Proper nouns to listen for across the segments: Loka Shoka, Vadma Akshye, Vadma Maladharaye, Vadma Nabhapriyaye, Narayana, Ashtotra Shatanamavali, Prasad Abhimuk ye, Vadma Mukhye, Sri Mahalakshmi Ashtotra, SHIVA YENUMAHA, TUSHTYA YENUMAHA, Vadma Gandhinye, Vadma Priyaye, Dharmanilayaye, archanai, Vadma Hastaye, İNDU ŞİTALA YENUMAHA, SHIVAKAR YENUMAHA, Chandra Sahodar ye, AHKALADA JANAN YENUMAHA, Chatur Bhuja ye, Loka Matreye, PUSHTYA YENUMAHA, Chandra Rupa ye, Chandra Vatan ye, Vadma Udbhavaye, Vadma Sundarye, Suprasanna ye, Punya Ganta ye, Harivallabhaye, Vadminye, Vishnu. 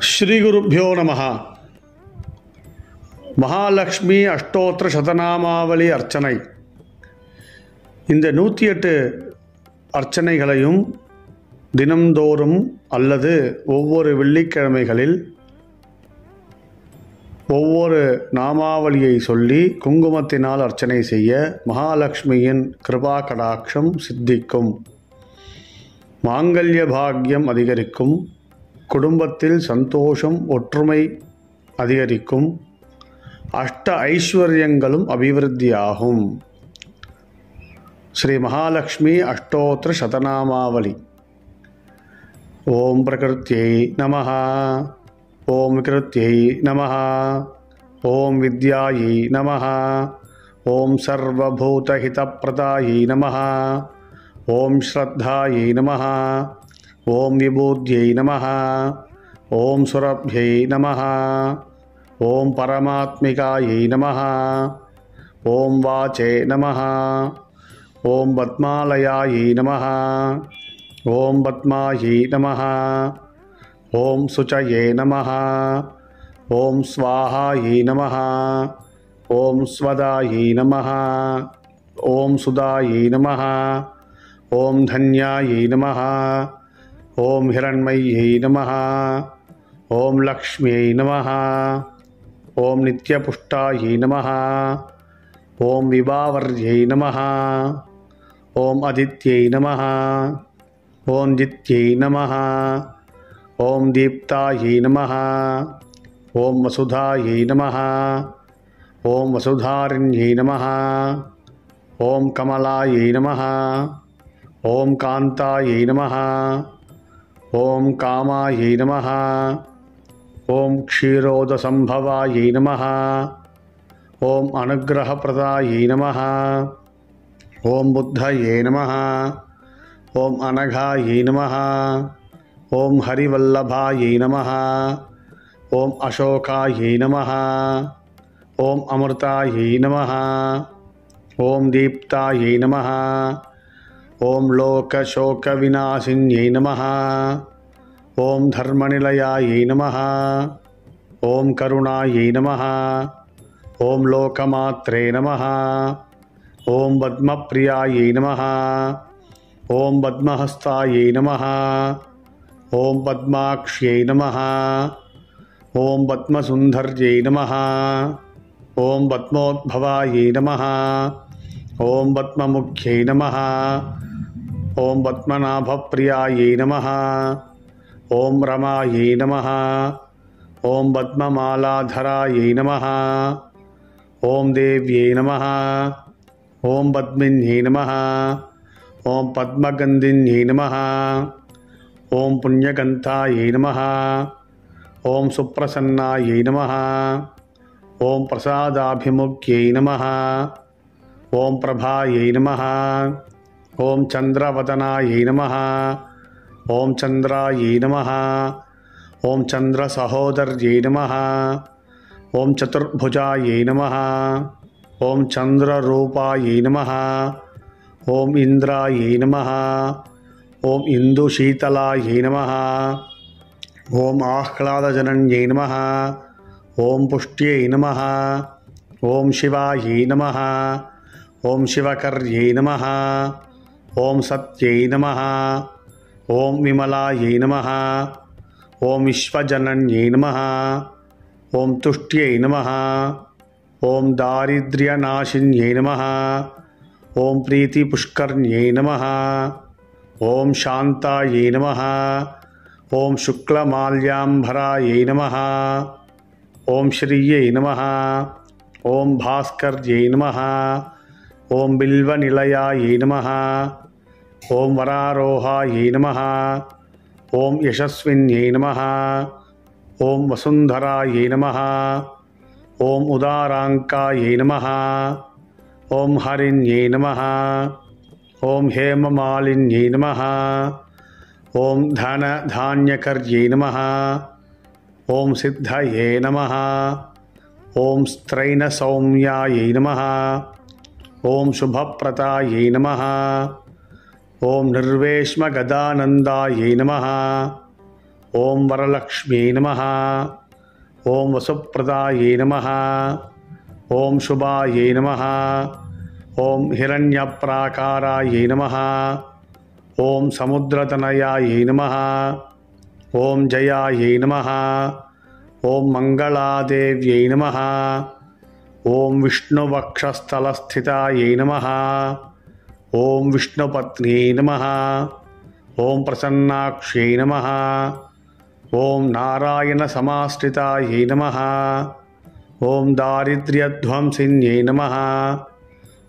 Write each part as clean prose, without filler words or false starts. Shri Gurubhyo Namaha. Mahalakshmi Ashtotra Shatanamavali archanai. இந்த 108 அர்ச்சனைகளையும் தினம்தோறும் அல்லது ஒவ்வொரு வெள்ளிக்கிழமைகளில் ஒவ்வொரு நாமாவளியை சொல்லி குங்குமத்தினால் அர்ச்சனை செய்ய மகாலட்சுமியின் கிருபா கடாட்சம் சித்திக்கும், மாங்கல்ய பாக்யம் அதிகரிக்கும், குடும்பத்தில் சந்தோஷம் ஒற்றுமை அதிகரிக்கும், அஷ்ட ஐஸ்வர்யங்களும் அபிவிருத்தியாகும். Sri Mahalakshmi Ashtotra Shatanamavali. Om Prakrtyai Namaha. Om Krityai Namaha. Om Vidyayai Namaha. Om Sarva Bhuta Hita Pradayai Namaha. Om Shraddhayai Namaha. Om Vibhudyai Namaha. Om Surabhyai Namaha. Om Paramatmikayai Namaha. Om Vache Namaha. Om Vadmalayaye Namaha. Om Vadmaye Namaha. Om Suchaye Namaha. Om Swahaye Namaha. Om Swadaye Namaha. Om Sudaye Namaha. Om Dhanyaye Namaha. Om Hiranmaye Namaha. Om Lakshmiye Namaha. Om Nitya Pushtaye Namaha. Om Vivavarye Namaha. Om Adityai Namaha. Om Jityai Namaha. Om Deeptayi Namaha. Om Vasudhayi Namaha. Om Vasudharinyi Namaha. Om Kamalayi Namaha. Om Kantayi Namaha. Om Kamayi Namaha. Om Kshiroda Sambhavayi Namaha. Om Anugraha Pradayi Namaha. Om Buddhaye Namaha. Om Anaghaye Namaha. Om Harivallabhaye Namaha. Om Ashokaye Namaha. Om Amrtaye Namaha. Om Deeptaye Namaha. Om Loka Shoka Vinasinye Namaha. Om Dharmanilayaye Namaha. Om Karunaye Namaha. Om Loka Matreye Namaha. Om Vadma Priyaye Namaha. Om Vadma Hastaye Namaha. Om Vadma Akshye Namaha. Om Vadma Sundarye Namaha. Om Vadma Udbhavaye Namaha. Om Vadma Mukhye Namaha. Om Vadma Nabhapriyaye Namaha. Om Ramaye Namaha. Om Vadma Maladharaye Namaha. Om Devye Namaha. Om Vadminye Namaha. Om Vadma Gandhinye Namaha. Om Punya Ganta ye Namaha. Om Suprasanna ye Namaha. Om Prasad Abhimuk ye Namaha. Om Prabhaye Namaha. Om Chandra Vatan ye Namaha. Om Chandra ye Namaha. Om Chandra Sahodar ye Namaha. Om Chatur Bhuja ye Namaha. Om Chandra Rupa ye Namaha. Om Indra ye Namaha. Om İNDU ŞİTALA YENUMAHA. Om AHKALADA JANAN YENUMAHA. Om PUSHTYA YENUMAHA. Om SHIVA YENUMAHA. Om SHIVAKAR YENUMAHA. Om SATYA YENUMAHA. Om VIMALA YENUMAHA. Om ISHVA JANAN YENUMAHA. Om TUSHTYA YENUMAHA. Om Daridriya Nashinye Namaha. Om Preeti Pushkarnye Namaha. Om Shantaye Namaha. Om Shukla Malyambharaye Namaha. Om Shriye Namaha. Om Bhaskarye Namaha. Om Bilvanilayaye Namaha. Om Vararohaye Namaha. Om Yashasvinye Namaha. Om Vasundharaye Namaha. Om Udarankaye Namaha. Om Harinye Namaha. Om Hemamalinye Namaha. Om Dhana Dhanyakarye Namaha. Om Siddhaye Namaha. Om Straina Saumyaye Namaha. Om Shubhaprataye Namaha. Om Nirveshma Gadanandaye Namaha. Om Varalakshmiye Namaha. Om Vasupradaye Namaha. Om Shubhaye Namaha. Om Hiranyaprakaraye Namaha. Om Samudratanaya Namaha. Om Jayaye Namaha. Om Mangaladevye Namaha. Om Vishnu Vakshastalasthitaye Namaha. Om Vishnu Patniye Namaha. Om Prasannakshiye Namaha. Om Narayana Samastitaye Namaha. Om Daridryadvamsinye Namaha.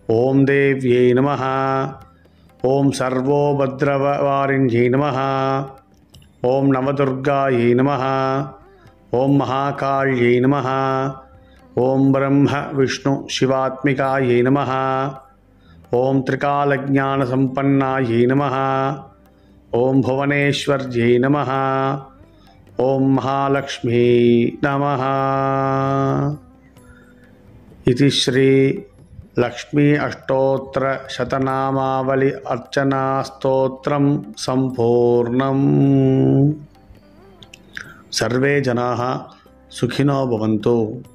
Om Devye Namaha. Om Sarvobhadravarinye Namaha. Om Navadurgaye Namaha. Om Mahakalye Namaha. Om Brahma Vishnu Shivatmikaye Namaha. Om Trikala Jnana Sampannaye Namaha. Om Bhuvaneshwarye Namaha. Om Mahalakshmi Namaha. Iti Shri Lakshmi Ashtotra Shatanamavali Archana Stotram Sampurnam. Sarve Janaha Sukhino Bhavantu.